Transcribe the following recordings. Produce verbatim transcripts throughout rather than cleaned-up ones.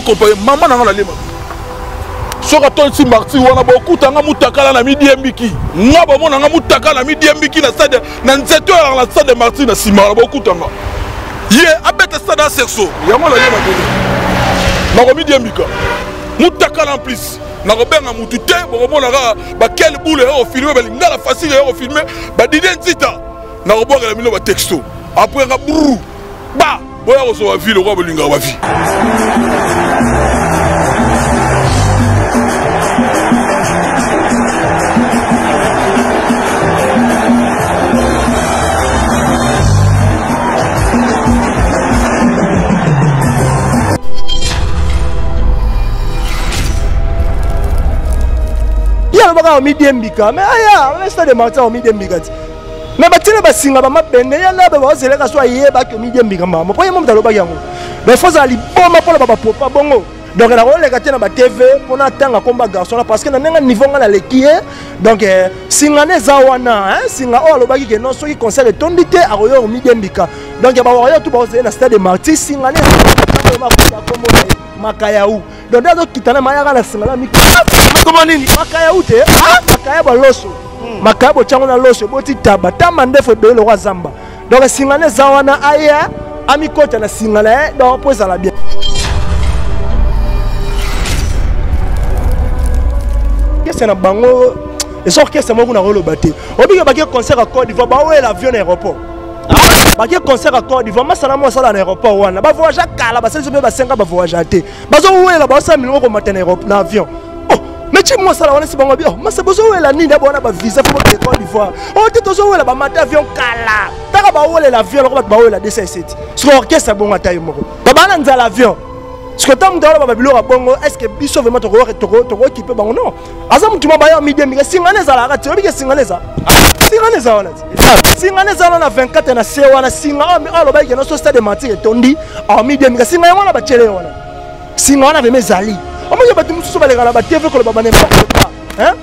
Je na Robert na mutute bokomo na ka ba quel boule au filmer ba linga la facile au filmer ba didentita na Robert la mino ba texto après ka brou ba boya ko so ba ville ko ba linga ba vie au medium bika mais aya on est de martin au medium bika mais batine ba singa ba mabende ya na ba wazele ka so aye ba ke medium bika ma mo premier mutalo ba yango mais faut ali bomba pour ba popa bongo donc na role ka tena ba tv pour atanga komba garçon parce que na nga niveau nga na lekier donc singa ne za wana hein singa o lo ba ki non so ki conseil tondité a royo au medium bika donc ba royo tout ba wazele na stade de martin singa ne ba komba makayaou donc dans d'autres kitana mayaka na singa la mi comment nini makaya ute ah makaya ba loso makaya bo chango na loso boti taba tamba ndefo be le roi zamba donc singane zawana aya ami coach na singala donc posa la bien qu'est-ce na bango et sort qu'est-ce moko na rolo baté obi ba ke concert à Côte d'Ivoire ba ouais l'avion à l'aéroport ba ke concert à Côte d'Ivoire masala mo sala na aéroport wana ba voyage kala ba senzo ba senga ba voyage até ba zo ouais la ba sa million ko matin na avion. Mais tu moi ça là on est bon bien mais c'est besoin la nina bona ba visa pour le Côte d'Ivoire on dit toujours la ba mata avion kala taka ba wole la avion ba wole la deux cent sept ce orchestre bon ata yomoko ba ba nza l'avion ce que tant ndala ba bilora bongo est-ce que biso vraiment to ko to to qui peut bon non azam tu mba ya midi mi singaneza la rat obi ke singaneza singaneza wala singaneza na vingt-quatre na se wala singa mi alo ba ke na so stade matike tondi a midi mi singa wala ba chele wala singa wala be mezali. On ne peut pas tout sauver les gars là-bas. Tu veux que le baba n'importe quoi, hein?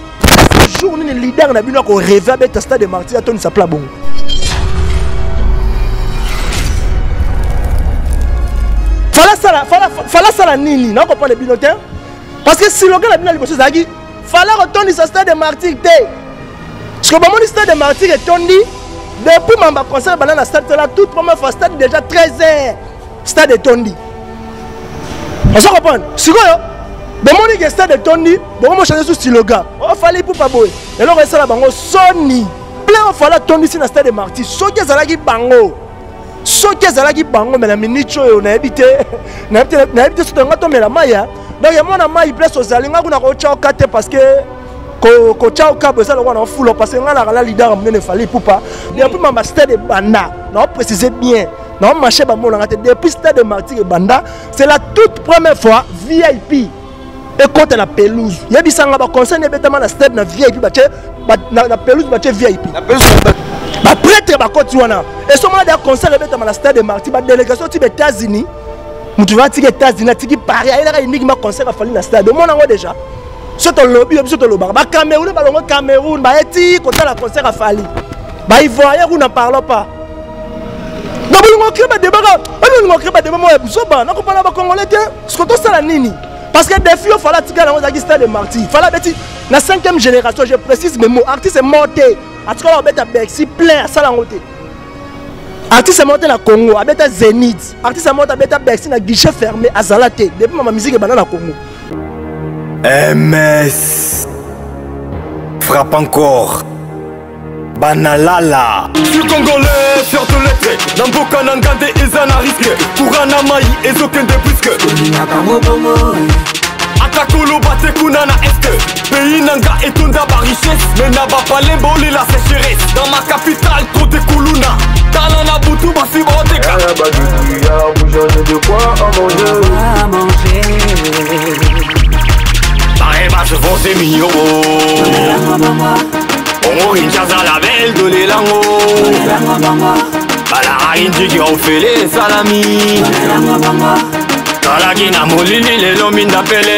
Ce jour, les leaders n'ont pas qu'on rêve à être stade de martyrs à ton sapla bon. Fala sala, fala, fala sala nini. Non, on comprend les binotins. Parce que si le gars là-bas n'importe quoi, fala retourne sur stade de martyrs. Sur le moment du stade de martyrs est tourné. Depuis mon concert, banane stade là, toute première fois stade déjà treize heures, stade est tourné. On se comprend. C'est quoi? Bon mon gars stade de Tony, bon moi changer sous le gars. On fallait pour pas boy. Et là on reste là bango Sony. Plein on fallait Tony si na stade de Marty. Soké zalaki bango. Soké zalaki bango mais la minute yo na habité. Na habité na habité sur ngato mais la maya. Donc ya mona maya place aux zalinga kuna ko chao kate parce que ko ko chao kabo ça le wana full parce que ngala la leader amene ne fallait pour pas. Et puis ma stade de Banda. Non préciser bien. Non marché bango la tête depuis stade de Marty et Banda, c'est la toute première fois V I P. Et quand la pelouse, il y a des gens qui conseillent la stade dans la pelouse V I P. La pelouse la prêtre va continuer. Et ce moment de conseil dans la stade de Marty, la délégation des États-Unis, tu vas tirer les États-Unis, tu dis Paris, il y a uniquement conseil à faire la stade. Moi, on a déjà. Sur ton lobby, sur ton lobby, Cameroun, Cameroun, Haïti, quand la conseil à Fali. Ils voient, ils n'en parlent pas. Donc, on crée des débats. On crée des débats. On parle pas congolais. Ce que tu as, nini. Parce que des filles, il fallait tirer dans le stade de Marty. Il fallait dire, la cinquième génération, je précise mes mots, l'artiste est morté. L'artiste est morté, il plein à ça. L'artiste est morté dans le Congo, il est Zénith. L'artiste est morté dans Bercy, dans le guichet fermé, à Zalaté. Depuis ma musique est dans le Congo. M S. Frappe encore. Banalala. Je suis congolais, sur tous les traits. Dans beaucoup d'engagés, ils en ont risqué. Pour un amaï, ils aucun de plus que. Atakolo batte kunana est. Pays nanga et tunda ba richesse. Mais n'a pas les bolis la sécheresse. Dans ma capitale, trop de kuluna. Talana boutou ba si broté. Y'a la badouille, y'a la bougeonne de quoi à manger. À manger. T'arrives à se foncer mignon. On rinchasse à la belle de l'élango. Balara indi qui ont fait les salamis. Kalagina molini les lomines d'appelé.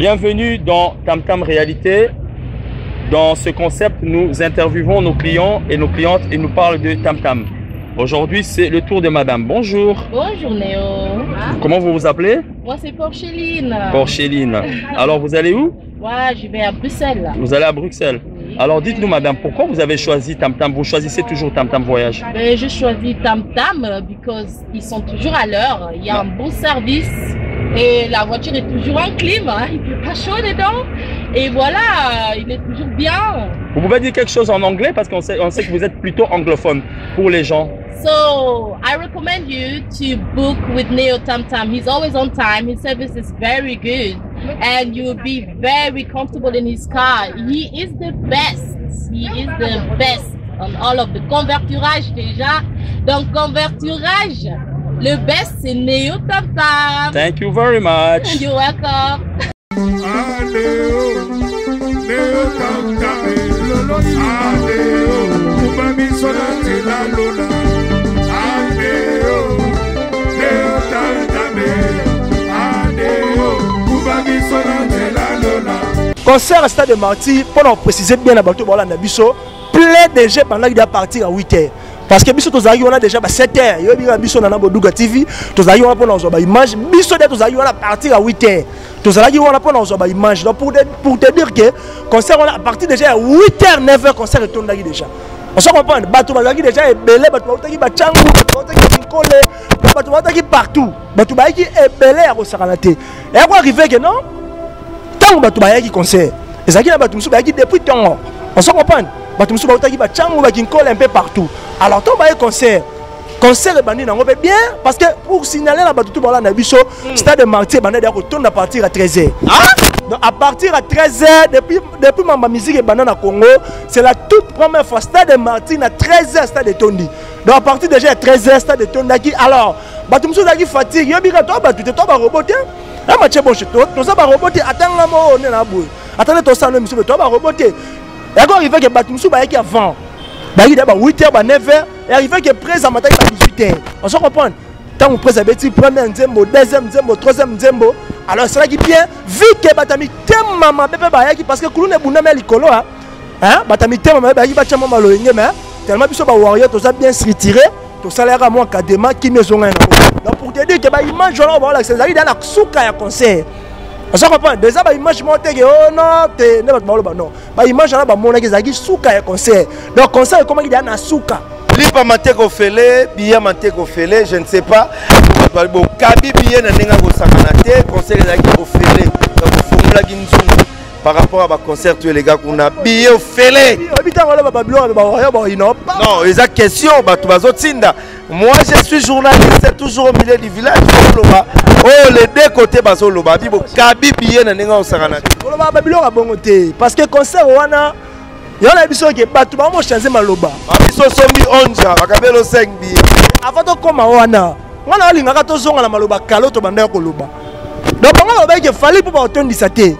Bienvenue dans TamTam Réalité. Dans ce concept, nous interviewons nos clients et nos clientes et nous parlent de TamTam. Aujourd'hui, c'est le tour de madame. Bonjour. Bonjour Néo. Ah. Comment vous vous appelez? Moi, c'est Porcheline. Porcheline. Alors, vous allez où? Moi, ouais, je vais à Bruxelles. Vous allez à Bruxelles? Oui. Alors, dites-nous madame, pourquoi vous avez choisi TamTam? Vous choisissez toujours TamTam Voyage? Mais je choisis TamTam because ils sont toujours à l'heure. Il y a un bon service. Et la voiture est toujours en clim, hein. Il fait pas chaud dedans. Et voilà, il est toujours bien. Vous pouvez dire quelque chose en anglais parce qu'on sait, on sait que vous êtes plutôt anglophone pour les gens. So, I recommend you to book with Neo TamTam. He's always on time. His service is very good. And you will be very comfortable in his car. He is the best. He is the best on all of the converturage déjà. Donc, converturage. Le best, c'est Néo TamTam. Thank you very much. You're welcome. Ah, Néo, Néo TamTam, ah, Néo, Kuba Misonati la Luna. Ah, Néo, Néo TamTam, ah, Néo, Kuba Misonati la Luna. Concert à Stade de Marty, pour préciser bien la bateau, voilà, Nabiso, plein de gens pendant qu'il doit partir à huit heures. Parce que biso tozali on a déjà sept heures, yo bika biso na CongoTV, tozali on a pona ozoba image, biso de tozali on a partir à huit heures. Tozali on a pona ozoba image. Donc pour pour te dire que concert on a partir déjà à huit heures, neuf heures concert retourne là déjà. On se comprend, bato bazali déjà ebelé, bato bazali ba changu, bato bazali kinkole, bato bazali partout. Bato bazali ebelé à kosakala té. Et quoi arriver que non? Tant bato bazali concert. Ezaki na bato musu bazali depuis tant. On se comprend. Bato musu bazali ba changu, ba kinkole un peu partout. Alors, tu as un concert. Concert est bandit, on va bien parce que pour signaler la bataille, on a vu ça. Stade de Martyr, on retourne à partir à treize heures. Donc, à partir à treize heures, depuis depuis ma musique est bandée au Congo, c'est la toute première fois. Stade de Martyr à treize heures, stade de Tondi. Donc, à partir déjà à treize heures, stade de Tondi. Alors, bataille, on a dit fatigue. Il y a des gens qui ont battu, tu as roboté. Ah, match est bon chez toi. Tu as roboté. Attends, là, on est là, boy. Attendez, tu as un homme, tu as roboté. Et quand il va que bataille, on a dit avant. Il y a huit heures, neuf heures, et arrivé que presse à matin, il y a dix-huit heures. On se comprend. Tant qu'on presse à petit, premier zembo, deuxième zembo, troisième zembo. Alors c'est là qui vient, vite que batami, t'aimes maman, bébé, parce que Koulou n'est pas mal l'icolo. Hein, batami, t'aimes maman, bébé, batami, maman, le yéme. Tellement que ce warrior, tu as bien se retiré, ton salaire à moi, cadéma, qui ne sont rien. Donc pour te dire que bah, image, on va voir, c'est là, il y a la souka à conseil. On se comprend. Déjà, bah, image, montée, oh non, t'es ne vas pas non. Bah, image, là, bah, mon âge, zagi, souka, et conseil. Donc, conseil, comment il y a un souka? Lipa mateko fele, billet mateko fele, je ne sais pas. Bon, kabi billet n'a n'enga go sakanate, conseil, zagi, go fele. Donc, formula ginsoum. Par rapport à ma concert, tu es les gars qu'on a billet au fele. Non, les questions, bah, tu vas au Tinda. Moi, je suis journaliste, toujours au milieu du village. Oh, les deux côtés, bah, solo, bah, bibo, kabi billet n'a n'enga go sakanate. Parce que concert, on a. Il y a des gens qui battent, ils ont changé ma loba. Ils ont mis onze, ils ont cinq billets. Avant de commencer, on a eu un maloba, calot, on a eu un loba. Donc, on a eu un fallu pour entendre des satés.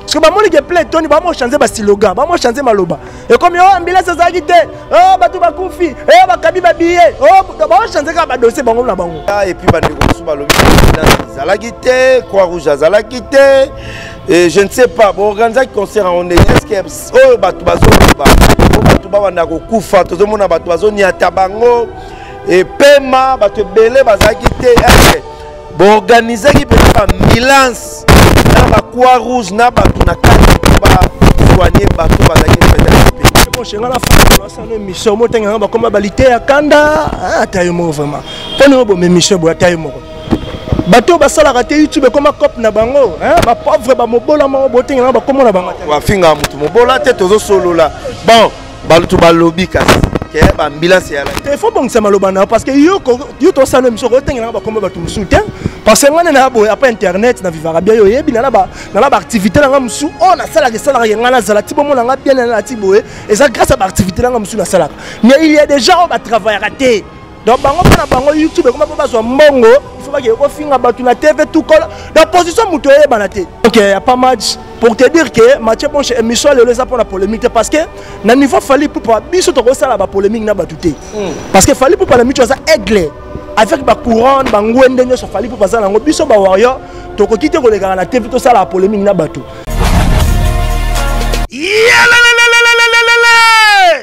Parce que je suis plein de tonnes, je vais changer ma slogan, je vais changer ma loba. Et comme il y a un billet, ça s'agit de oh, bah, tu vas confier, oh, bah, tu vas billet, oh, bah, je vais changer ma dossier, bah, on l'a bon. Et puis, bah, les gros sous, bah, le billet, ça l'a quitté, Croix-Rouge, ça l'a quitté. Et je ne sais pas, bon, organiser un concert en est, est-ce que oh, bah, tu vas au Kuba, on a au Koufa, tout le monde a battu, on y a Tabango, et Pema, bah, tu belé, bah, ça l'a quitté. Bon, organiser, il peut être à Milan. Croix rouge n'a pas tout n'a soigné bateau bazaki mon chenga la femme na mission mo tenga ba comme balite ya kanda atayo mo vraiment teno bo mission bo atayo mo bateau basala ka te YouTube comme cop na bango hein ba pauvre ba mobola mo bo tenga ba comme na bango wa finga mutu mobola te tozo solo la bon balutu balobi ka ke ba ambulance ya la faut bon ça malobana parce que yo yo to sana mission ko tenga ba comme ba tu soutien. Parce que moi, je après Internet, je suis en bien, je suis bien, je suis bien, je suis bien, je suis bien, je suis bien, je suis bien, je suis grâce à l'activité je suis bien, mais il y a des gens qui travaillent raté. Donc, je suis YouTube, je suis bien, il faut que je finisse la T V, tout colle. Dans la position, je suis bien, je suis ok, il n'y a pas match. Pour te dire que Mathieu Ponche et Michel les a pour la polémique parce que dans le niveau Falli Ipupa, il faut que la polémique n'a pas douté. Parce que Falli Ipupa, la polémique, c'est aiglé. Avec ma couronne, ma ngwende, il faut que les warriors Toko kite kolega na T V to sala polémique na bato.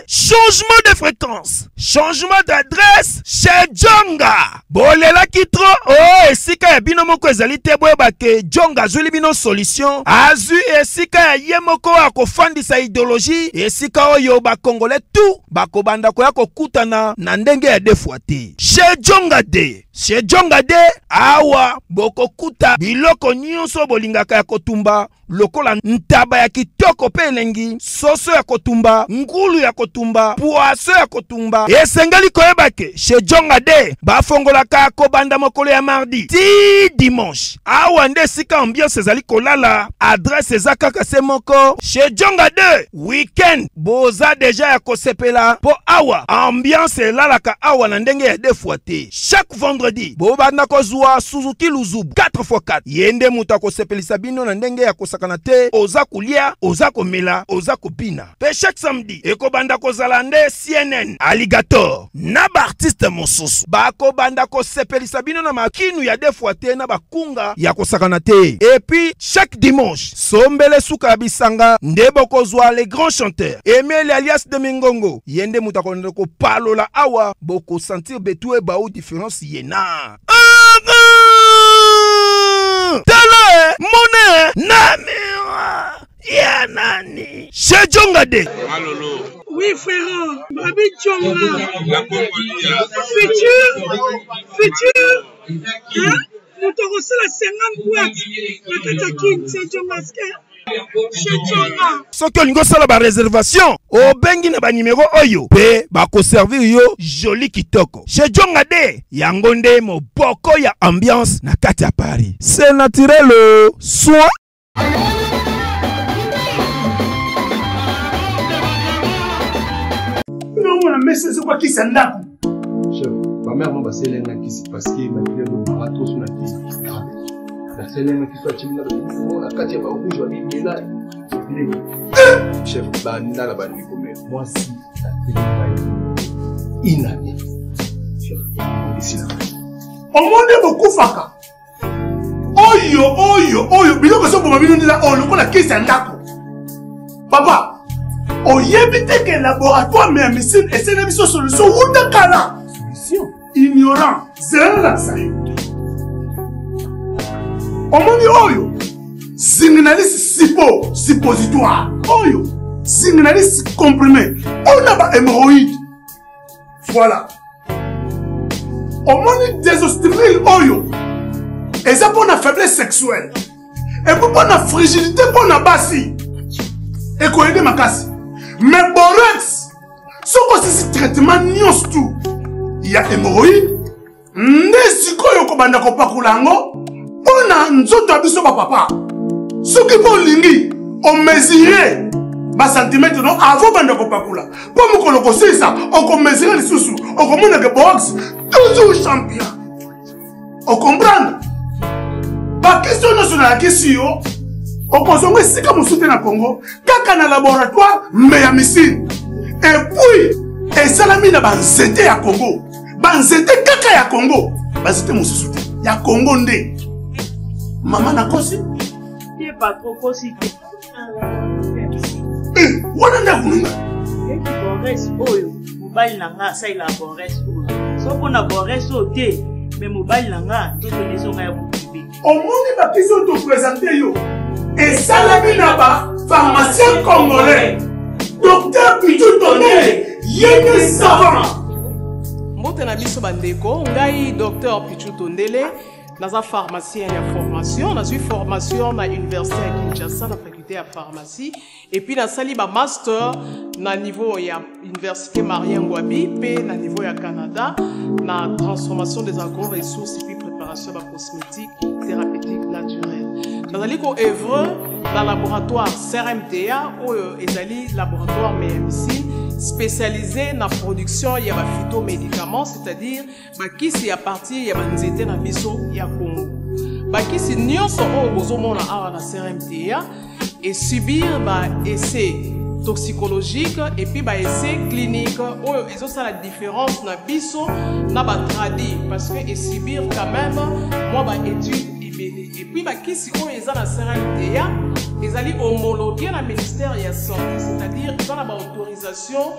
Changement de fréquence, changement d'adresse chez Djonga. Bolela kitro, oh esika ya bino moko ezali te boyeba ke Djonga azuli bino solution. Azu esika ya ye moko akofandisa idéologie, esika oyo ba Congolais tout bakobanda koya kokutana na ndenge ya defwa te. Chez Djonga de, chez Djonga de awa bokokuta biloko nyonso bolingaka ya kotumba. Lokola ntaba ya kitoko pe elengi, soso ya kotumba, ngulu ya kotumba, poaso ya kotumba. Esengali koyeba ke chez Djonga de bafongola ka kobanda mokolo ya mardi ti dimanche. Awa nde sika ambiance ezali kolala, adresse ezakaka se moko chez Djonga de weekend boza deja ya kosepela po awa ambiance elala ka awa na ndenge ya defuate. Chaque vendredi bobanda kozwa Suzuki Luzubu quatre fois quatre. Yende muta kosepelisa bino na ndenge ya kosa kanate oza kulia, oza komela, oza kopina. Pe chaque samedi ekobanda kozalande C N N Alligator na ba artiste mosusu bakobanda kosepelisa bino na makinu ya defuate na bakunga ya kosa kanate. Et puis chaque dimanche sombele suka bisanga nde bokozwa les grands chanteurs Emile alias de Mingongo. Yende muta konde ko palola awa boko sentir betue bao différence yena. Tala mona namiwa ya nani chez Djonga de. Malolo. Oui frère, Babi Djonga. La Congolia. Futur, futur. Hein? Nous te recevons la cinquante boîtes. La Katakin chez Djonga. Soki olingo sala ba réservation obengi na ba numéro oyo pe ba ko servir yo joli kitoko chez Djonga de. Yango nde moboko ya ambiance na kati ya Paris. C'est naturel soin. Non mon ami, c'est quoi qui s'endap? Chef, ma mère m'a passé l'un qui s'est passé ma fille de marathon sur la piste. C'est les gens qui sont timides dans le monde. La carte est pas rouge, on est là. Chef, banana la banane commerce. Moi si, la banane inanée. Chef, ici là. On monte beaucoup faka. Oyo, oyo, oyo. Bilo que ça pour ma bino là. Oh, le coup la caisse est d'accord. Papa, on y évite que le laboratoire mais mais c'est c'est la mission solution. Où t'as cala? Solution. Ignorant, c'est là ça. Omoni oyo signalise sipo suppositoire oyo signalise comprimé on a ba hémorroïde voilà omoni désostril oyo et ça pour la faiblesse sexuelle et pour la fragilité pour la basi et qu'on aide ma casse mais borex soko si traitement nyos tout il y a hémorroïde nesiko yo ko banda ko pakulango. On a un autre papa. Ceux qui vont linguer, on mesurait bas centimètres non avant bande de papula. Pour me connaître ça, on mesurait les sous-sous, on commande les box, toujours champion. On comprend. Par question nationale, question, on consomme si comme soutien au Congo, quand on a laboratoire, mais à missile. Et puis, et salami n'a pas zété à Congo, ban zété kaka à Congo, ban zété mon soutien, ya Congo ndé. Maman a conçu. Il n'est pas trop conçu. Eh, on a un boulot. Il boresse oyo, mobile nanga ça il a boresse oyo. Sauf qu'on a boresse oté, mais mobile nanga toutes les gens ont oublié. Au moment où la question te présenter yo, et salami naba pharmacien congolais, docteur Pitou Toné, yéné savant. Mbote na biso bandeko, ngai docteur Pitou Tondele. Dans la pharmacie, il y a formation. Dans une formation, à l'université à Kinshasa, dans la faculté à pharmacie. Et puis, dans le master, dans le niveau de l'université Marien Ngouabi, puis dans le niveau du Canada, dans la transformation des agro-ressources et puis préparation de la cosmétique, thérapeutique, naturelle. Dans le œuvre, dans le laboratoire C R M T A, ou le laboratoire M M C, spécialisé dans la production il y a des phytomédicaments, c'est-à-dire qui c'est à partir il y a des étés dans le ya Congo. Qui c'est nous sommes besoin à la C R M T A et subir des essais toxicologiques et puis des essais cliniques. Ils ont ça la différence dans le biso, dans le tradit parce que subir quand même moi des études et ebele et puis bakisi oyo eza na seraltea ezali homologué na ministère ya santé, c'est-à-dire dans la autorisation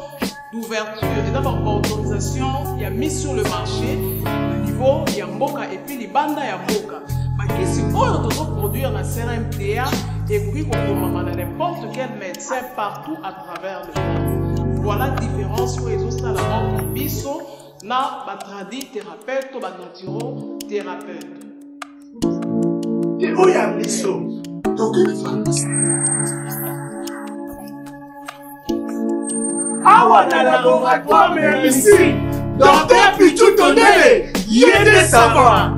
d'ouverture et dans la autorisation ya mise sur le marché au niveau ya mboka et puis libanda ya mboka. Bakisi oyo tozo produire na seraltea et puis kokomama na n'importe quel médecin partout à travers le monde. Voilà la différence oyo ezosala entre biso na batradi thérapeute ou banaturo thérapeute. Et où y a les choses? Awa na laboratoire mais ici, dans tes pichous tonnelles, y a des savants.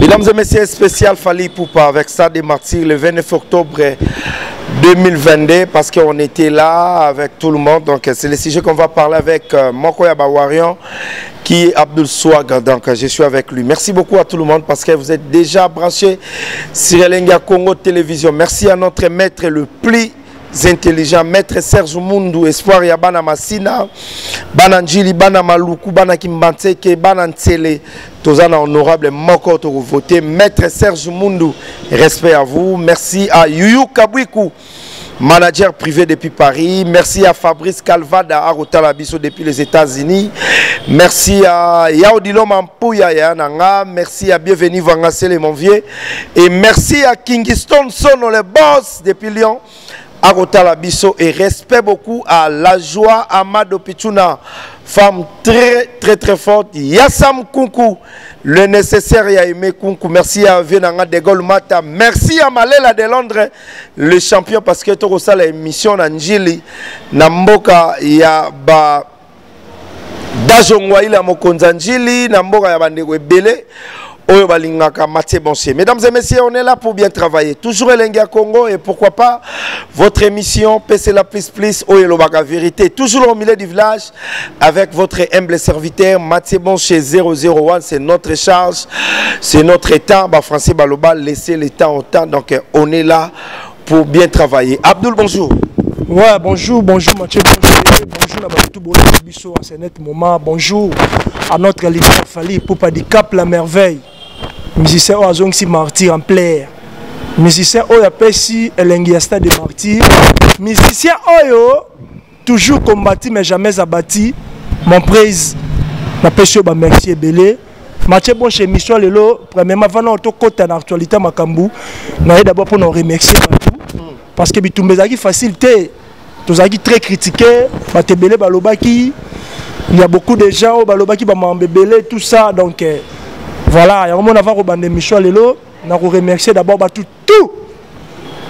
Mesdames et messieurs, spécial Fally Ipupa avec ça des martyrs le vingt-neuf octobre deux mille vingt-deux parce qu'on était là avec tout le monde. Donc c'est le sujet qu'on va parler avec euh, Mokoya Bawarion qui est Abdoul Swag. Donc je suis avec lui. Merci beaucoup à tout le monde parce que vous êtes déjà branchés sur Elenga Congo Télévision. Merci à notre maître le pli intelligent, maître Serge Mundu, Espoir Yabana Masina, Bananjili, Bana Maluku, Bana Kimbanseke, Bana Nsele, Tozana Honorable Moko Toro voté, maître Serge Mundu, respect à vous, merci à Yuyu Kabwiku, manager privé depuis Paris, merci à Fabrice Calvada, à Rotalabiso depuis les États-Unis, merci à Yaudilo Mampouya Yananga, merci à Bienvenue Vangassele Monvier, et merci à Kingston Sono, le boss depuis Lyon, Arotala Bisso et respect beaucoup à la joie Amado Pichuna, femme très très très forte. Yassam Kunku, le nécessaire y a aimé Kunku. Merci à Venanga de Golmata. Merci à Malela de Londres, le champion parce que Torosa la émission Angeli Namboka ya ba Dajongwaï la Mokonzangeli Namboka ya bandeko ebele. Mesdames et messieurs, on est là pour bien travailler. Toujours Elenga Congo et pourquoi pas votre émission P C la plus plus Oyelobaga Vérité. Toujours au milieu du village avec votre humble serviteur Mathieu Bonché zéro zéro un. C'est notre charge, c'est notre état. Bah, Français Baloba, laissez l'état au temps. Donc on est là pour bien travailler. Abdoul, bonjour. Ouais, bonjour, bonjour Mathieu, bonjour, bonjour la à ce net moment, bonjour à notre leader Fally Ipupa du Cap la merveille, musicien Oazong si martyr en plaire, musicien Oya Pessi Elengiasta de martyr, musicien Oyo, toujours combattu mais jamais abattu, mon prise, ma pêche au merci belé. Mathieu Bonché, Michel Lelo, premièrement, avant de côte en actualité Makambu, nous d'abord pour nous remercier parce que bitumbe ezaki facilité, tous ezaki très critiqué, batebele balobaki, il y a beaucoup de gens balobaki bamambebele tout ça donc euh, voilà, il y a vraiment avoir obandé Michel Lelo, na ko remercier d'abord batu tout.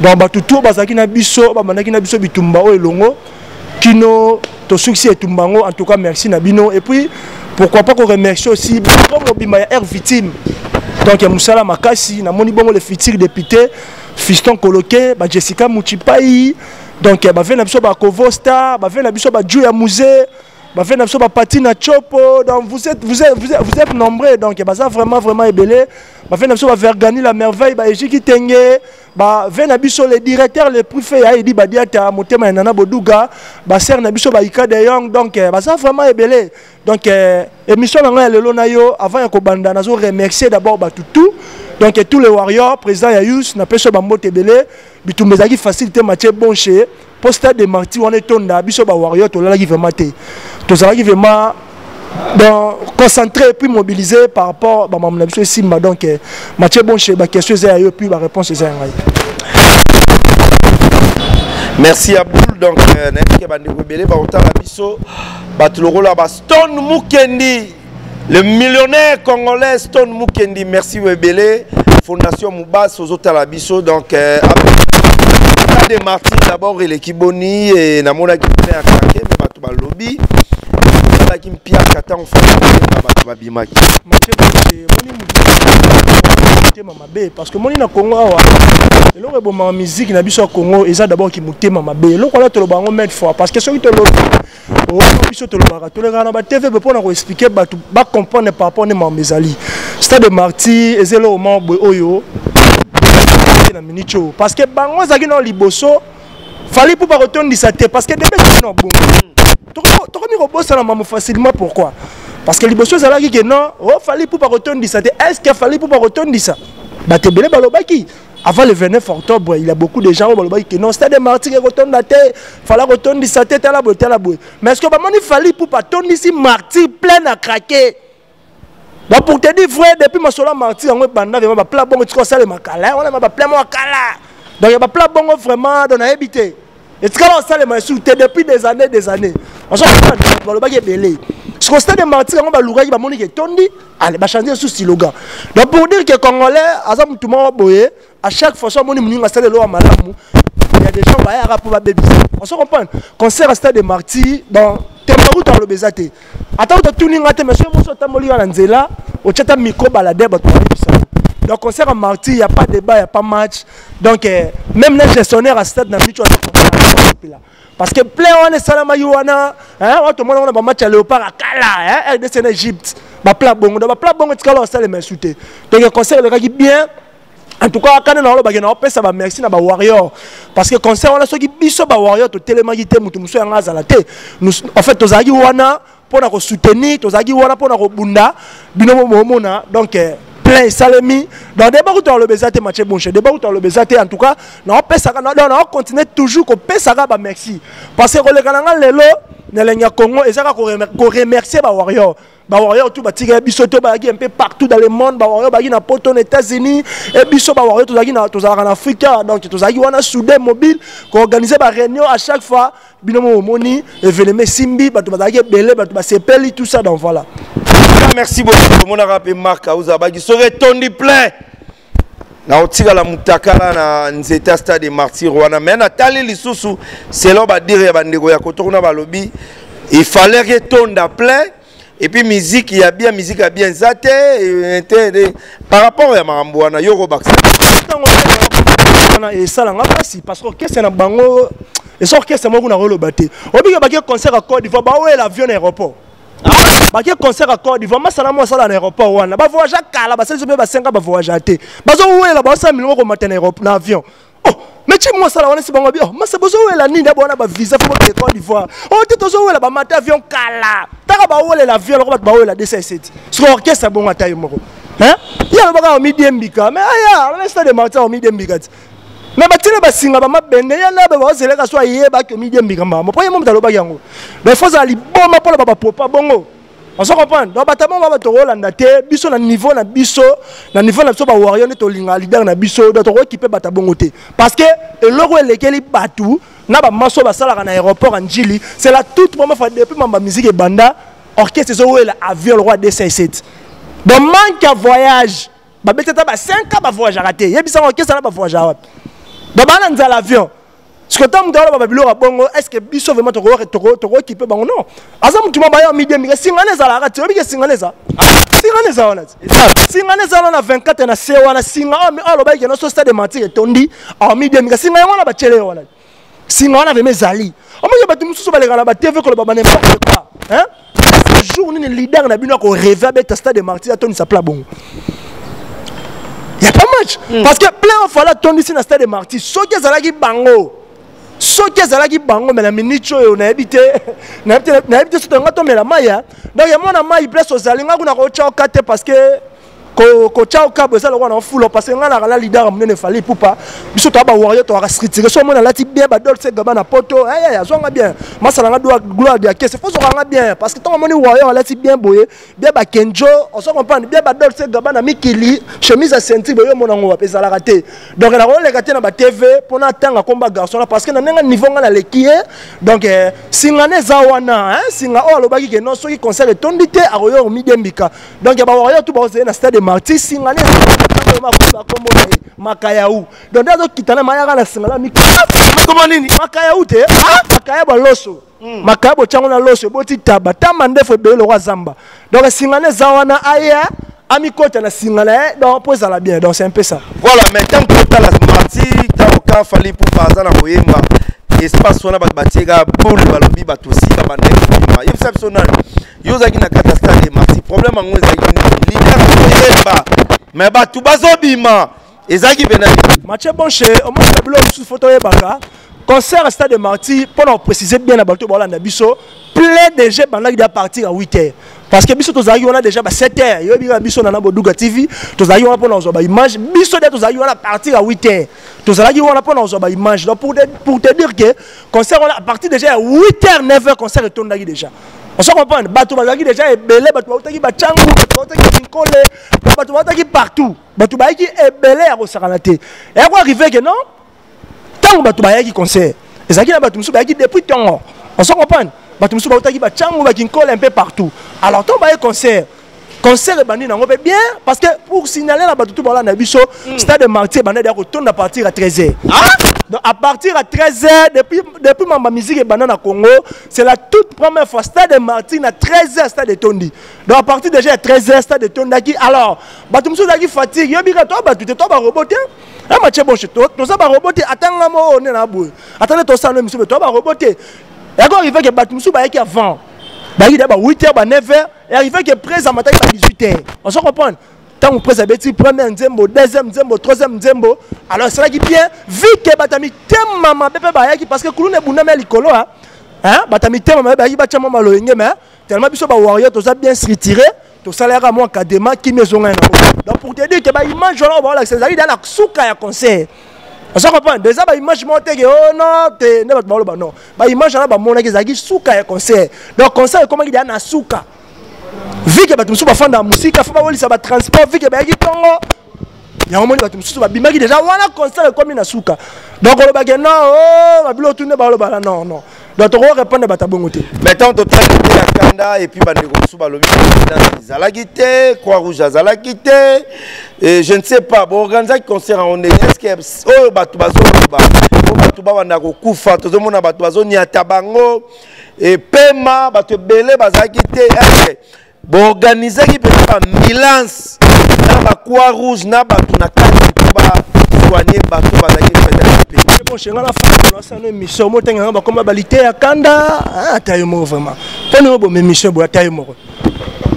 Donc batu tout bazaki na biso, bamandaki na biso bitumba o elongo, kino to succès etumbango en tout cas merci na bino et puis pourquoi pas qu'on remercie aussi Bongo Bima ya R victime. Donc il y a Moussala Makassi, na moni bongo le futur député Fiston Koloke, bah Jessica Mouchipai, donc bah venez n'absurde bah Kovosta, bah venez n'absurde bah Djouya Mouzé, bah venez n'absurde bah Patina Chopo, donc vous êtes vous êtes vous êtes vous êtes nombreux donc bah ça vraiment vraiment ébélé, bah venez n'absurde bah Vergani la merveille, bah Ejiki Tenge, bah venez n'absurde les directeurs les préfets, il dit bah Diata Motema et Nana Boduga, bah Ser n'absurde bah Ika de Young donc bah ça vraiment ébélé, donc émission nanga lelo nayo avant ya kobanda nazo remercier d'abord bah Toutou. Donc tous les warriors, président Yayus, n'a pas sur Bambo Tebele, bitou mezaki facilité Mathieu Bonché, posta de marty on est tonda, biso ba warrior to la qui veut mater. Tous ceux qui veut ma donc concentré puis mobilisé par rapport ba mon monsieur Simba donc Mathieu Bonché ba question Zayo puis ba réponse Zayo. Merci Abdoul donc n'importe ba ndebele ba otala biso ba toloro la ba Stone Mukendi. Le millionnaire congolais Stone Mukendi, merci Webele, Fondation Moubas, Sozota Labiso, donc euh, après des martyrs d'abord et les Kiboni et Namona qui venait à craquer, mais Batouba Lobby, Batouba Kimpia, Kata, on fait Batouba Bimaki. Mathieu Bonché, Moni Mouté, parce que Moni na Congo, et l'on est bon en musique, Nabiso Congo, et ça d'abord qui Mouté Mamabé, l'on a le baron mettre fort, parce que celui qui te l'autre. Stade Marty, parce que bango zaki non liboso, fallait pour pas retourner sa tête parce que des bêtes non bon. Tu facilement pourquoi? Parce que les bosses à la que non, oh fallait pour pas retourner ça. Est-ce qu'il fallait pour pas retourner ça? Bah t'es belé balobaki. Avant le vingt-neuf octobre, il y a beaucoup de gens qui non, c'était des martyrs qui retournent la terre, fallait retourner sa tête à la boîte à la boue. Mais est-ce que maman il fallait pour pas tourner ici martyr plein à craquer? Bah pour te dire vrai, depuis ma sola martyr, on est bandé, on va plein bon, tu crois ça les macala, on va plein mon cala. Donc il y a plein bon vraiment dans la habité. Et tu crois ça les martyrs depuis des années, des années. On s'en fout, balobaki est belé. Ce constat de martyr, on va l'ouvrir, on va tourner, allez, on va changer sous slogan. Donc pour dire que Congolais, à chaque fois, à chaque fois, on va faire des lois malamu. Il y a des gens qui vont pour la bébé. On se comprend. Concert à stade de martyr, dans Tembarou, dans le Bézate. Attends, tu as tourné, monsieur, vous êtes en Anzela, vous êtes en micro baladé, vous êtes. Donc concert à martyr, il n'y a pas de débat, il n'y a pas de match. Donc même les gestionnaires à stade, tu as des gens. Parce que plein on est salama yuana, hein, tout le monde on a un match à Léopard à Kala, hein, R D C en Égypte, bah plat bon, bah plat bon, tu calors ça les m'insulter. Donc le concert le gars qui bien, en tout cas quand on a le bagage on peut ça va merci na ba warrior, parce que concert on a ceux qui biso ba warrior tout tellement qui t'aiment tout monsieur en azalate, nous en fait tous agi wana pour na soutenir, tous agi wana pour na bunda, binomo momona donc. Plein salami dans des barres dans le Bézate matché bon chez des barres dans le Bézate en tout cas non on pèse ça non on continue toujours qu'on pèse ça bah merci parce que les Canadiens les lots les Lions Congo et ça qu'on remercie bah warrior bah warrior tout bah tigre bisoto bah qui un peu partout dans le monde bah warrior bah qui n'importe aux États-Unis et biso bah warrior tout ça qui n'a tout ça en Afrique donc tout ça qui on a soudé mobile qu'on organise bah réunion à chaque fois binomo moni événement simbi bah tout bah qui belé bah tout bah c'est peli tout ça donc voilà. Merci beaucoup. Mon rappel Marc Aouzabagi serait tondi plein. Na otika la mutakala na nzeta stade martyr wana mais na tali lisusu selon ba dire ba ndeko ya kotokuna ba lobby il fallait que tonda plein et puis musique il y a bien musique a bien zate par rapport à marambo wana yoko baksa et ça la ngapasi parce que qu'est-ce na bango et sort qu'est-ce moi kuna rolo baté obi ba concert à Côte d'Ivoire ba ouais l'avion aéroport. Parce que concert à Côte d'Ivoire, ça n'a pas ça dans l'aéroport. On va voyager à la base, on va voyager à la base. On va voyager à la base, on va avion. Oh, mais tu vois ça là, on est bon, on va se poser la ligne d'abord, on va visa pour la Côte d'Ivoire. On va toujours la base, on avion cala. T'as pas où l'avion, on va te baouer la D C C. Ce orchestre, bon, à taille, moro. Hein? Il y a le baga au midi mbika, mais aïe, on est stade de matin au midi mbika. Mais tu ne vas pas ma bende, il y a là, c'est là que soit hier, bah que midi mbika, ma. Mon premier moment dans le bagango. Mais faut aller bon, ma pour le baba pour pas bongo. On se comprend. Dans bâtiment, on va te rôle en athée, biso na niveau na biso, na niveau na biso ba warrior ne to linga leader na biso, d'autres rôle qui peut battre bongoté. Parce que l'euro est lequel il bat tout, na ba maso ba salaire en aéroport en Jili, c'est la toute première fois depuis ma musique et banda orchestre zo est avion le roi D C sept. Donc manque à voyage, ba beteta ba cinq ans ba voyage raté. Yé biso orchestre na ba voyage raté. Donc ba na l'avion. Parce que tant que tu as bongo, est-ce que biso vraiment toko toko toko qui peut bango non? Azam tu m'as baillé en midi, mais singanais à la rate, tu as bien singanais ça. Singanais ça on a. Singanais on a vingt-quatre na se on a singa mais alors bah il y a notre stade de martyr et tondi en midi, mais singanais on a bachele on a. Singanais avait mes alliés. On m'a dit bah tu me sous sur les gars là-bas, tu veux que le baba n'importe quoi, hein? Ce jour ni leader n'a bien qu'on rêve à bête stade de martyr et tondi ça plat bongo. Il y a pas match parce que plein fois là tondi c'est un stade de martyr, ceux qui allaient qui bango. Ce qui est là qui bango mais la minute on a habité, on a habité, on a habité sur ton gâteau mais la maille. Donc il y a mon ami il blesse aux alliés, on a coaché au quatre parce que coaché au quatre ça le roi en foule parce que on a la leader amené ne fallait pour pas. Biso tu as pas warrior tu as restricté. So mon là tu bien ba dolce gabana poto. Hey hey, so on a bien. Masala nga doit gloire de Akese. Faut so on a bien parce que ton mon warrior là tu bien boyé, bien ba Kenjo, on se comprend bien ba dolce gabana mikili, chemise à ceinture boyé mon ngo apesa la raté. Donc la rôle les gâté na ba T V pour na tanga combat garçon là parce que na nga niveau nga na lekie. Donc singane zawana, hein, singa o lobaki que non so qui concerne tondité a royo midembika. Donc ba warrior tout ba osé na stade martyr singane ma kombo makayaou donc dazo kitana mayaka na singala mikala kombo nini makayaou te makayaba loso makayabo chango na loso boti taba tama ndefo be le roi zamba donc singane zawana aya ami coach na singala donc pose la bien donc c'est un peu ça voilà maintenant pour ta la martyr ta oka fallait pour bazana koyemba espace wana batiega boule balobi batosi ba bandeko yef sapsonal yozaki na catastrophe martyr problème ango ezaki mais bah tout bazobima et ça qui vient match bon chez au moins tableau sous photo et baka concert stade de martyr pour nous préciser bien à bateau voilà na biso plein de gens qui doivent partir à huit heures. Parce que biso tozayi on a déjà sept heures. Yo bika biso na Boduga T V, tozayi on a pona ozoba image, biso de tozayi on a partir à huit heures. Tozayi on a pona ozoba image. Donc pour pour te dire que concert on a partir déjà à huit heures neuf heures concert retourne là déjà. On se comprend, bato bazaki déjà ebelé, bato bazaki bachangu, bato bazaki kinkole, bato bazaki partout. Bato bazaki ebelé à kosakana te. Et quoi arriver que non? Tant bato bazaki concert. Ezaki na bato musu bazaki depuis tant. On se comprend. Bato musu bazaki bachangu, bazaki kinkole un peu partout. Alors, quand on va au concert, le concert est bien parce que pour signaler la bataille, le stade de Martyr est retourné à partir à treize heures. Donc, à partir à treize heures, depuis que ma musique est banane au Congo, c'est la toute première fois. Stade de Martyr à treize heures, stade de Tondi. Donc, à partir déjà à treize heures, stade de Tondi. Alors, il est fatigué, il est fatigué. Ah, ma chère, bon, je suis tout. Tu vas roboter. Attends, on est là. Attendez, tu vas roboter. Tu vas roboter. Et quand il fait que Batou Moussou est avant. Il y a huit heures, neuf heures, et arrivé que presse à matin, il y a dix-huit heures. On se comprend. Tant qu'on presse à Betty, premier Nzembo, deuxième Nzembo, troisième Nzembo. Alors c'est là qui vient, vite que Batami, t'aimes maman, parce que Kouloune Bounamé, l'icolo, hein, Batami, t'aimes maman, il bat maman, le ingé, mais tellement que les warriors, tu as bien se retirer, tu salaire à moi, Kadema, qui me sont rien. Donc pour te dire que bah, image, c'est là, il y a la souka à concert. On se comprend. Déjà, bah, image montée que oh non, t'es ne pas le non. Bah, image là, bah, mon ami Zagi souka est concert. Donc concert comment il y a na souka. Vu que bah tu me souviens de la musique, faut pas voir ça va transport. Vu que bah il Congo, il y a un moment bah tu me souviens bah bimagi déjà voilà concert comme il na souka. Donc on le bague non oh bah bleu tourne bah le bah non non. Donc on va répondre bah ta bonne côté. Maintenant on traite de Canada et puis bah les gros sous bah le mis à la guitare, Croix Rouge à la guitare. Et je ne sais pas, bon, organiser un concert en Onde, est-ce que oh batubazo, oh batubazo na kokufa, tout le monde a batubazo ni atabango, et pema batubele bazakite, bon organiser qui peut faire ambulance, na ba Croix Rouge, na batu na kati kuba soigner batu bazakite peut-être. Bon, chez nous la femme, on a ça une mission, moi tenga ba comme balité à Kanda, ah taïmo vraiment, tenez bon mes missions bon taïmo.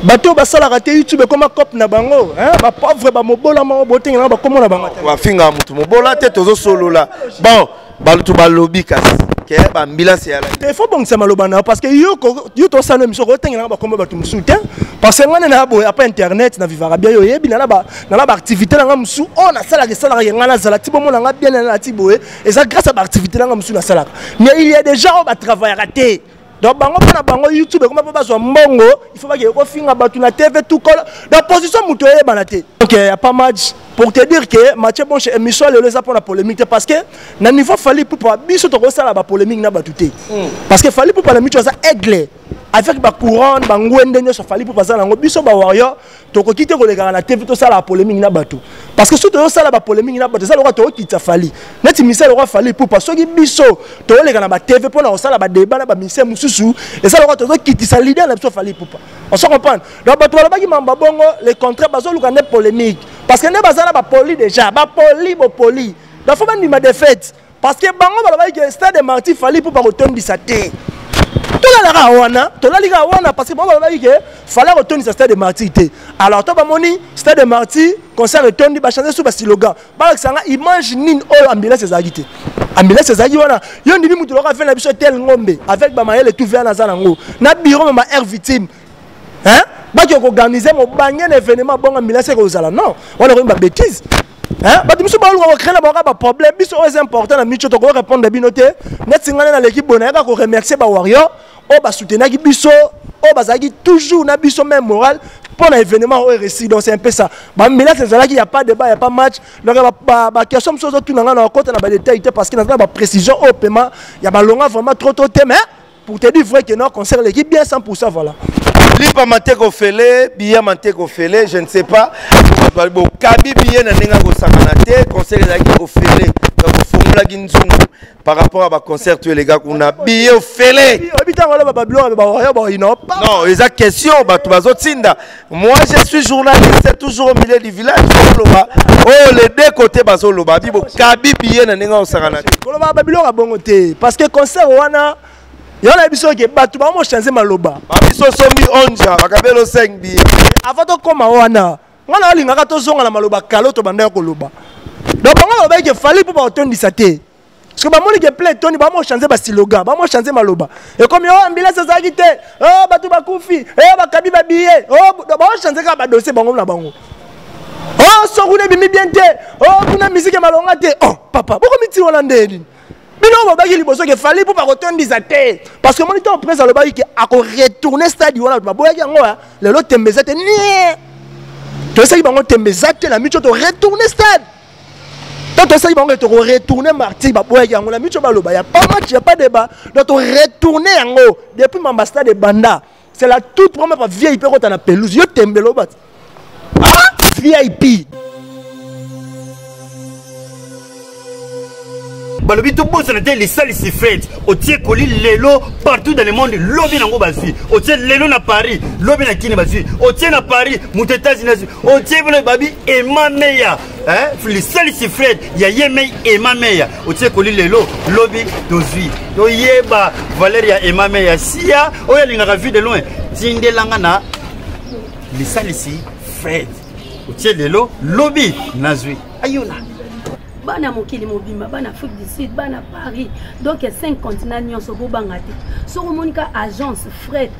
Bato basala raté YouTube comme cop na bango hein ba pauvre ba mobola ma botinga na ba komo na bango wa finga mutu mobola te tozo solo la bon ba tu ba lobby kasi ke ba ambulance ya la te faut bon ça maloba na parce que yo yo to sana miso ko tinga na ba komo ba tu musu te parce que ngana na bo après internet na vivara bien yo yebi na ba na ba activité na musu on a sala ke sala ngana na sala ti bomo na bien na ti boe et ça grâce à ba activité na musu na sala mais il y a des gens ba travailler raté. Donc, YouTube, il faut pas que la T V tout colle. La position est la tête. Ok, il n'y a pas match. Pour te dire que Mathieu Bonche et Michel les apprennent la polémique. Parce que, dans le niveau, Falli Ipupa, il faut que la polémique n'a pas tout. Parce que Falli Ipupa, la mutuelle, c'est aiglé. Avec la couronne, la ngouende, sur Falli Ipupa, la ngoubiso, la warrior, tu as quitté la T V, tu as la polémique n'a pas tout. Parce que si tu as la polémique n'a pas tout, tu as quitté Falli. Net Michel aura Falli Ipupa, ceux qui biso, tu as la T V pour la débat, la Michel Moussou. Et ça, on va quitter sa leader, il fallait pour pas. On se comprend. Donc, les contrats, ils sont polémiques. Parce que les gens sont polis déjà. Ils sont polis. Donc, il faut même des fêtes. Parce que le stade de Marty, il fallait pour pas retourner sa terre. Tout le monde a parce que il fallait retourner sa stade de Marty. Alors, tu as dit, stade de Marty, concert retourne, il va changer sous le slogan. Imagine, ambulance est agitée. Ambulance c'est ça qui voilà. Y'en dit nous tout l'aura fait la biche tel ngombe avec Bamael et tout vers Nazarango. Na biro ma air victime. Hein? Ba qui organiser mon bagné l'événement bon ambulance que vous allez non. On a une bêtise. Hein? Ba tu sais ba on crée la ba problème biche c'est important la micho to ko répondre de binoté. Net singana na l'équipe bonaya ka ko remercier ba warrior o ba soutenir ki biche o ba zaki toujours na biche même moral pour l'événement au récit. Donc c'est un peu ça. Bah mais là c'est ça là qu'il y a pas de débat, il y a pas match. Donc bah bah question de choses tout dans la compte dans la détail parce que dans la précision au paiement, il y a pas longa vraiment trop trop thème pour te dire vrai que non concerne l'équipe bien cent pour cent voilà. Lipa mateko fele, bien mateko fele, je ne sais pas. Bon kabi bien na nenga ko sakanate, concerne l'équipe ko fele. Par rapport à ma concert, tu es les gars qu'on a billé au fêlé. Non, ils ont question. Moi, je suis journaliste, toujours au milieu du village. Oh, les deux côtés, Bazoloba. Kabi billé n'a pas de saranate. Parce que concert, on a. Il y a des gens qui ont changé ma loba. Ils sont mis onze, ils ont cinq billets. Avant de commencer, on a dit que les gens qui ont changé ma loba. Donc, on a dit qu'il fallait pour pas autant de saté. Parce que moi, je plains, Tony, moi, je change ma slogan, moi, je change ma loba. Et comme il y a un bilan, c'est ça qui était. Oh, Batou Bakoufi, oh, Bakabi Babié, oh, moi, je change ma dossier, bango, la bango. Oh, Soroune Bimi Biente, oh, Kuna Musique Malongate, oh, papa, pourquoi tu es hollandais? Mais non, mon bagage, il fallait pour pas retourner des athées. Parce que mon état en presse, le bagage, à retourner stade, on a le lot de mes athées, tu sais, il va monter mes athées, la mutuelle, retourner stade. Donc, tu sais, il va retourner Marty, la mutuelle, il n'y a pas match, il n'y a pas débat. Donc, on retourne en haut, depuis mon bastard de Banda, c'est la toute première vieille perrotte à la pelouse, il y a un ah, V I P. Balobi tout beau, c'était les salles ici faites. Au tiers colis, l'élo partout dans le monde, lobby n'a pas basé. Au tiers l'élo n'a Paris, lobby n'a qui n'est basé. Au tiers n'a Paris, Mouteta Zinazou. Au tiers le babi et ma meilleure. Hein? Les salles ici faites, y'a Yemei et ma meilleure. Au tiers colis, l'élo, lobby d'Ozui. Donc yéba, Valéria et ma meilleure. Si y'a, oh y'a l'ingara vu de loin. Tinde langana, les salles ici faites. Au tiers l'élo, lobby d'Ozui. Ayola. Bana mokili mobimba bana Afrique du Sud bana Paris donc il y a cinq continents nyonso bobangati so monika agence fret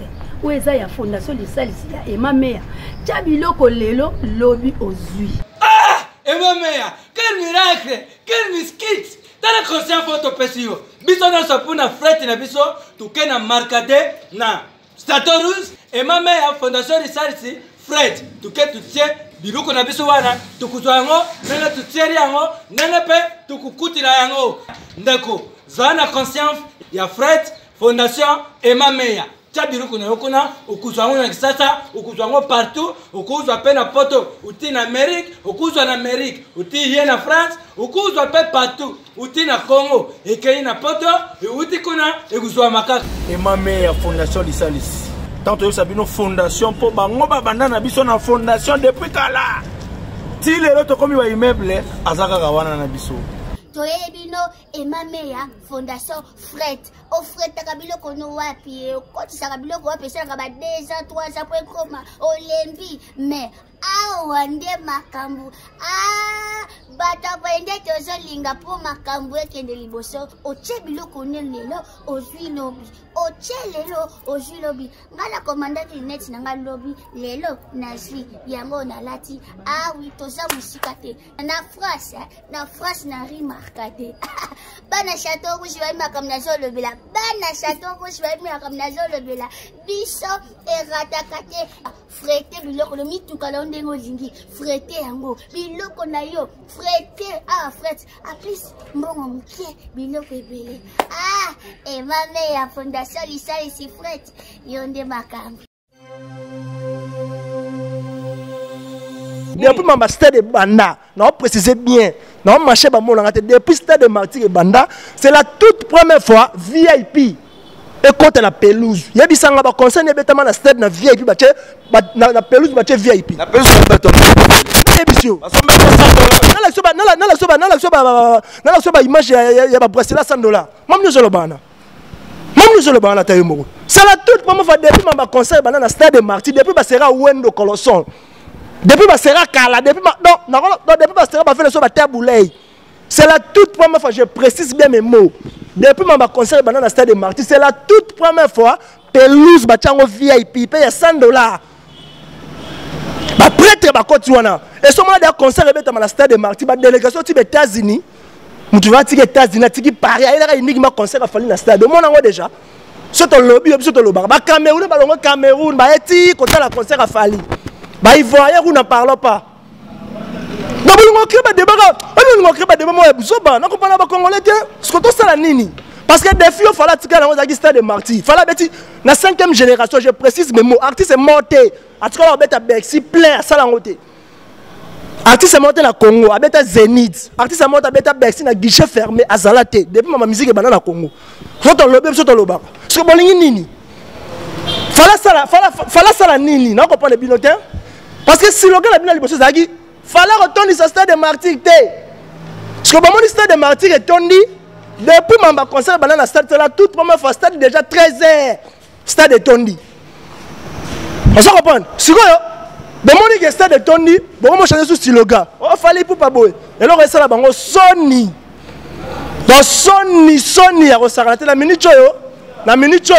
ou eza ya fondation de salisi ya et ma mère chabiloko lelo lobby Ozui ah et ma mère quel miracle quel miskit tala conscient photo pesio biso na sapuna fret na biso tukena markade na statorus et ma mère fondation de salisi fret tuket tutsie biloko na biso wana tukuzwa ngo nanga tutseri ngo nanga pe tukukutila ngo ndeko zana conscience ya Fred fondation Emameya tia biloko na yokona ukuzwa ngo na kisasa ukuzwa ngo partout ukuzwa pe na poto uti na Amérique ukuzwa na Amérique uti hier na France ukuzwa pe partout uti na Congo ekei na poto e uti kona ekuzwa makaka Emameya fondation lisalis tant que ça une fondation pour bango babandana biso na fondation depuis kala ti lelo to komi ba immeuble azaka kawana na biso toyebino et ma mère fondation fret au fret kabilo kono wapi ko ti sakabilo ko wapi sanga ba deux cent trois cents point coma olembi mais awa nde makambu ah bata bende to zolinga pour makambu e kende liboso o chebilo kono lelo Ozui lobby o chelelo Ozui lobby ngala commandant du net nanga lobby lelo na zwi yango na lati ah oui to za musika te na France na France na rimarkade bana château rouge va makam na zo lobby la bana château rouge va makam na zo lobby la biso e ratakate frete biloko lo mitukala Zingi, frete yango, biloko na yo, frete, ah frete, apis mbongo mke, biloko ebele. Ah, e mame ya fondation lisali si frete, yonde makambi. Depuis ma stade de Banda, non précisez bien, non marché ba mon langate, depuis stade de Martyr et Banda, c'est la toute première fois V I P. Et quand la pelouse, il y a des gens qui concernent la stade na vieille la pelouse V I P. La pelouse est béton. C'est la toute première fois depuis ma conseil dans le stade de Marty, depuis que c'est Wendo Colosson, depuis que c'est Kala, depuis que c'est Boulay. C'est la toute première fois, je précise bien mes mots. Depuis mon concert dans le stade de Marty, c'est la toute première fois que pelouse battango V I P paye cent dollars. Ba prêtre ba kotuana. Et ce moment-là, concert dans le stade de Marty, ba délégation des États-Unis. Tu vas tirer États-Unis, tu Paris, il y a uniquement concert à fallu dans le stade. Moi on déjà. C'est ton lobby, c'est le bar. Ba Cameroun, ba longo Cameroun, ba eti quand la concert à fallu. Ba ivoirien ou n'en parlons pas. Nous avons créé des débats. Nous avons créé des débats. Nous avons créé des Congolais. Ce que tout ça, c'est parce que des filles, il fallait que nous ayons des martyrs. Il fallait que la cinquième génération, je précise, mais mon artiste est monté. Artiste est monté à Bexi, plein à Salangoté. Artiste est monté à Congo, à Zénith. Artiste est monté à Bexi, à guichet fermé, à Zalaté. Depuis ma musique est banale à Congo. Je suis le bébé, je suis le bébé. Ce que nini. Fallait ça la nini. Nous avons compris les binotaires. Parce que si le gars est venu à l'Ibos, fallait retourner sur le stade de Martyr. Parce que le stade de Martyr est tourné. Depuis que je concert dans le stade, c'est la toute première fois. Le stade est déjà treize heures. Le stade est tourné. On se comprend. Si vous avez le stade est tourné, vous avez changé sur le slogan. Il fallait pour pas boire. Et alors, c'est là, Sony. Donc, Sony, Sony, à ressortir la minute, la minute,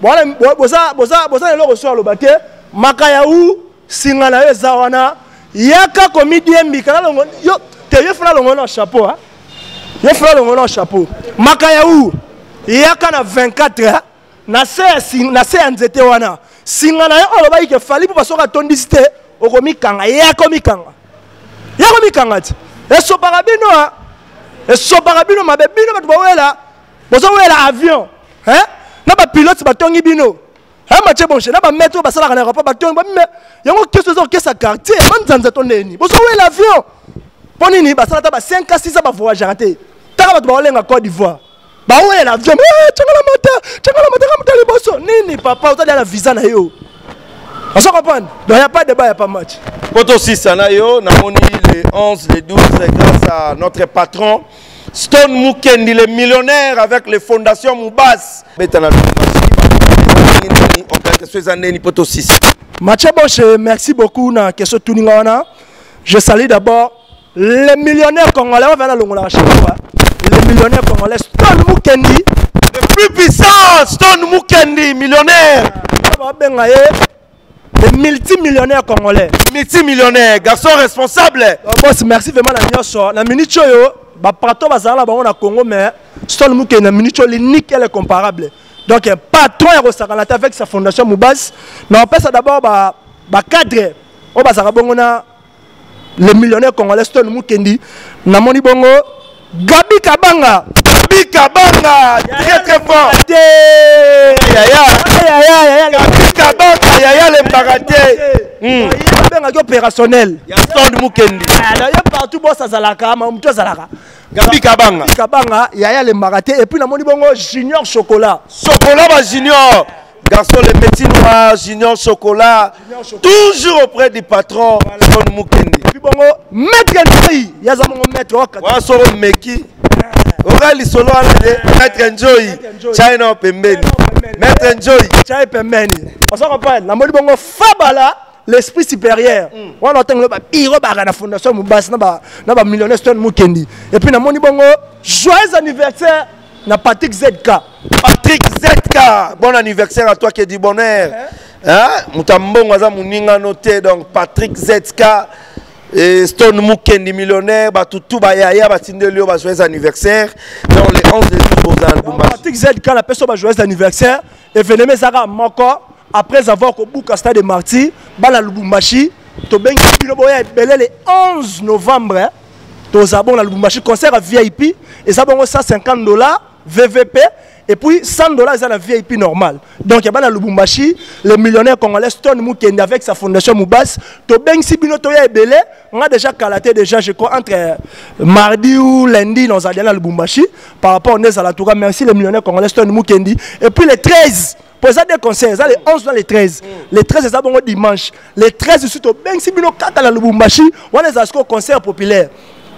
voilà, bosa, bosa, bosa, et le ressort le bateau, Makayaou, Singana, Zawana, Yaka, comédien, Mikala, yo, t'es le frère Longon chapeau, hein, le frère Longon chapeau, Makayaou, Yaka, na vingt-quatre, na seize, na seize, Zetewana, Singana, on va y que Fally pour passer à ton diste, au Romikanga, Yaka, Mikanga, Yaka, Mikanga, et so parabino. Et ce parabino, ma bébé, nous avons un avion. Nous avons un pilote, nous avons un bino. Nous avons un boucher, nous avons un métro, nous avons un aéroport, nous avons un quartier, nous avons un quartier, nous avons un quartier, nous avons un avion. Nous avons un quartier, nous avons un quartier, nous avons un quartier, nous avons un Côte d'Ivoire. Nous avons un avion, nous avons un visa. On se comprend. Donc il n'y a pas de débat, il n'y a pas de match. Poto Sisanayo, Namoni, les onze, les douze, grâce à notre patron, Stone Mukendi, le millionnaire avec les fondations Moubas. Merci beaucoup. Je salue d'abord les millionnaires congolais. Les millionnaires congolais, Stone Mukendi, le plus puissant, Stone Mukendi, millionnaire. Les multimillionnaires congolais. Multimillionnaires, garçons responsables. Oh, boss, merci vraiment la nyoso. La minute yo, ba patron bazala ba on a Congo mais Stone Mukendi na minute yo l'unique elle est comparable. Donc un patron est ressorti avec sa fondation Moubas. Mais on pense d'abord ba ba cadre. On bazala bongo na les millionnaires congolais Stone Mukendi na moni bongo Gabi Kabanga. Gabi Kabanga, très très fort. Gabi Kabanga, yaya l'embarrassé. Gabi opérationnel. Stone Mukendi. Partout boss à Zalaka, Mamuto Zalaka. Gabi Kabanga. Kabanga, yaya l'embarrassé. Et puis la moni bongo Junior Chocolat. Chocolat ma Junior. Garçon les petits noirs, Junior Chocolat. Toujours auprès du patron Stone Mukendi. Puis bongo maître Njoy. Yaza mon maître. Wa solo meki. Aurélie Solo a l'air de Maître Njoy, China Pemeni. Maître Njoy, China Pemeni. On s'en rappelle, la mode bongo Fabala, l'esprit supérieur. On entend le biro barana fondation Moubas, naba millionnaire Stone Mukendi. Et puis la mode bongo, joyeux anniversaire, na Patrick Z K. Patrick Z K, bon anniversaire à toi qui est du bonheur. Moutambo Mwaza Mouninga noté, donc Patrick Z K. Et Stone Mukendi millionnaire, bah tout tout bah yaya bah tindelio bah joyeux anniversaire. Dans les onze de Bouzan Boumba. Patrick Z quand la personne bah joyeux anniversaire et venez mes amis encore après avoir qu'au bout Stade de Martyrs, bah la Lubumbashi, to bengi biloboya belé le onze novembre, to zabon la Lubumbashi concert à V I P et ça bon cent cinquante dollars V V P et puis cent dollars c'est la V I P normale. Donc il y a la Lubumbashi, le millionnaire congolais Stone Mukendi avec sa fondation Moubas, to bengi binotoya belé, on a déjà calaté déjà je crois entre mardi ou lundi dans la Lubumbashi par rapport à la Toura. Merci les millionnaires congolais Stone Mukendi et puis les treize pour ça des concerts, les onze dans les treize, les treize c'est bon dimanche, les treize suite au bengi binotoya la Lubumbashi, on les a score concert populaire.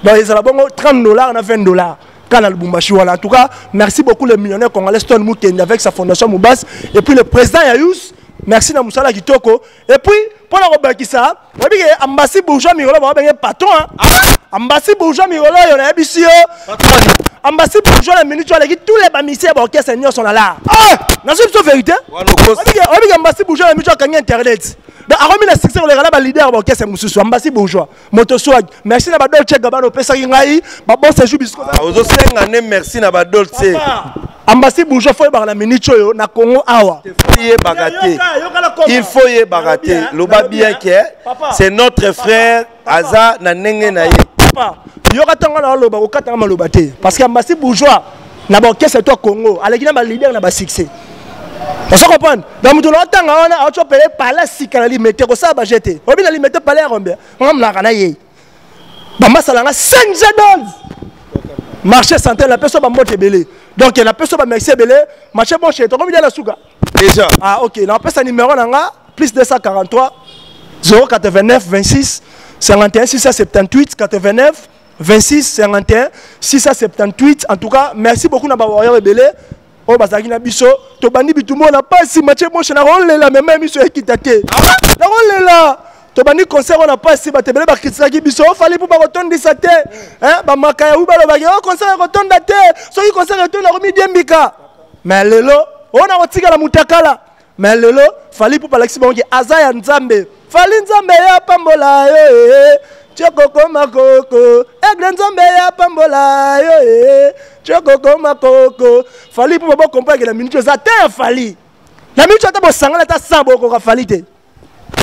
Donc ils ont bon trente dollars on a vingt dollars. En tout cas, merci beaucoup les millionnaires congolais Stone Mukendi avec sa fondation Moubas. Et puis le président Yayous, merci à Moussala Kitoko. Et puis, pour la robe qui ça, on a dit que l'ambassade bourgeois Mirola va bien patron. L'ambassade bourgeois Mirola, il y en a un bisio. L'ambassade bourgeois, la minute, tous les bamisés orchestres sont là. Ah, nous sommes sur la vérité. On a dit que l'ambassade bourgeois, la minute, on a internet. Donc, on a dit que le leader orchestre est l'ambassade bourgeois. Motoswag, merci à Badolce Gabano Pessangaï. Bon séjour, biscuit. Merci à Badolce. Ambassade bourgeois, il faut y aller à la minute, na Congo awa. Il faut y bagater. Il faut y bagater. Le babien qui est, c'est notre frère Aza Nanengenaï. Papa, il y aura tant de lobaté. Parce que l'ambassade bourgeois, la banquette, c'est toi Congo. Alors, il y a un leader qui a succès. On se comprend. Dans le temps, on a toujours parlé par la psychanalyse, mais c'est ça que j'ai été. On a dit que par la rombe. On a dit que la salle a cinq dollars. Marché santé, la personne va monter belé. Donc la personne va merci belé. Marché bon chez toi. Comme il y a la souga. Déjà. Ah ok. La personne numéro on a plus deux cent quarante-trois zéro quatre-vingt-neuf vingt-six cinquante et un six cent soixante-dix-huit quatre-vingt-neuf vingt-six cinquante et un six cent soixante-dix-huit. En tout cas, merci beaucoup na bawoya belé. Oh bazagina biso to bandi bitumona pas si match bon chez na rolle la même mission équitée. La rolle là. Tu as dit concert on n'a pas si battu les barquistes qui bisous fallait pour pas retourner sa terre hein bah macaya ou bah le bagage concert retourne la terre soyez concert retourne la remise des mika mais le lo on a retiré la mutakala mais le lo fallait pour pas l'exprimer azaya nzambe fallait nzambe ya pambola eh choko koma koko egle nzambe ya pambola eh choko koma koko fallait pour pas comprendre que la minute ça terre fallait la minute ça te bossanga ta sambo koko fallait.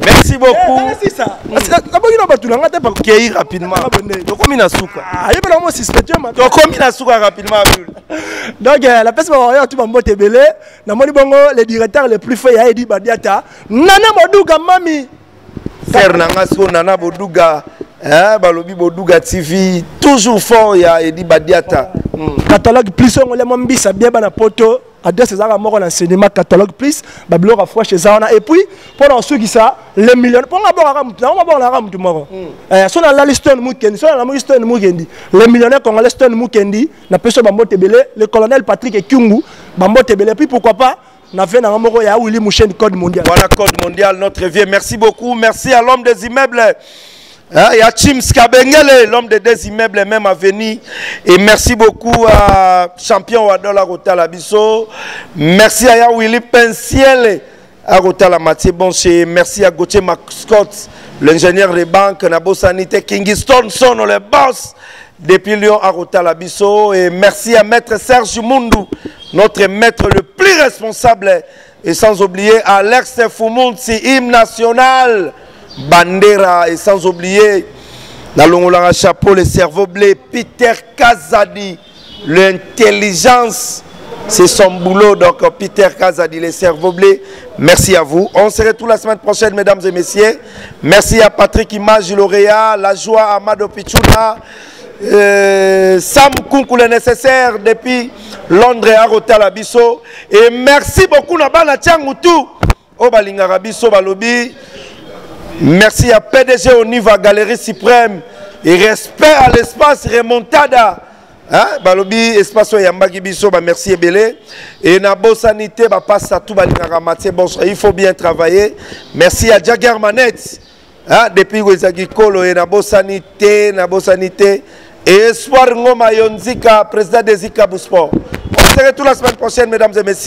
Merci beaucoup. Merci ça. Parce que quand on va tout l'anga t'es pas cueilli rapidement. Donc on mina souka. Ah, il va l'envoyer suspecté ma. Donc on mina souka rapidement. Donc la personne va tu vas monter belé. Na moni bongo les directeurs les plus forts ya dit badiata. Nana boduga mami. Fernanga so nana boduga hein balobi boduga T V toujours fort ya Edi Badiata. Catalogue plus on les mambisa bien bana poto. Adresse César à mort l'enseignement catalogue plus, Bablo Rafouach César et puis pendant ceux qui ça les millions pour avoir la rame, on va voir la rame du mort. Si on a la liste de Moukendi, si on a la liste de Moukendi, les millionnaires qu'on a la liste de Moukendi, la personne Bambo Tebele, le colonel Patrick et Kyungu, Bambo Tebele, puis pourquoi pas, on a fait un amour à Ouli Mouchen Code Mondial. Voilà Code Mondial, notre vieux. Merci beaucoup, merci à l'homme des immeubles. Il y a Chim Skabengele, l'homme des deux immeubles, même à venir. Et merci beaucoup à Champion Wadola Rotala Bisso. Merci à Yawili Pensiel, à Rotala Mathieu Bonché. Merci à Gauthier Mascott, l'ingénieur des banques, Nabo Sanité, Kingston, son le boss depuis Lyon à Rotala Bisso. Et merci à Maître Serge Moundou, notre maître le plus responsable. Et sans oublier à Alex Foumoun, c'est hymne national. Bandera et sans oublier la longola chapeau le cerveau bleu Peter Kazadi, l'intelligence c'est son boulot, donc Peter Kazadi le cerveau bleu. Merci à vous, on se retrouve la semaine prochaine mesdames et messieurs. Merci à Patrick Image lauréat, la joie à Amado Pichuna, euh, Sam Kunku le nécessaire depuis Londres à Rotala Bisso. Et merci beaucoup Nabana Tiangoutou Obalinga Rabisso Balobi. Merci à P D G Oniva, Galerie Suprême, et respect à l'espace Remontada. Hein? Balobi, espace Yambagi Bisso, merci et belé. Et Nabo Sanité, passe à tout, il faut bien travailler. Merci à Jagger Manette, hein? Depuis Wezagi Kolo, et Nabo Sanité, Nabo Sanité. Et Espoir Ngoma Yonzika, président des Zika Bousport. On se retrouve la semaine prochaine, mesdames et messieurs.